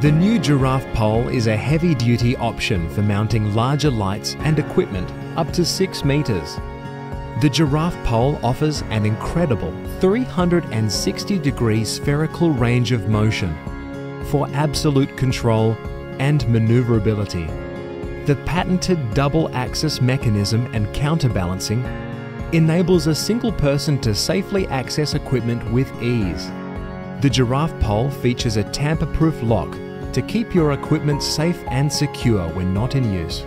The new Giraffe Pole is a heavy-duty option for mounting larger lights and equipment up to 6 metres. The Giraffe Pole offers an incredible 360-degree spherical range of motion for absolute control and manoeuvrability. The patented double-axis mechanism and counterbalancing enables a single person to safely access equipment with ease. The Giraffe Pole features a tamper-proof lock to keep your equipment safe and secure when not in use.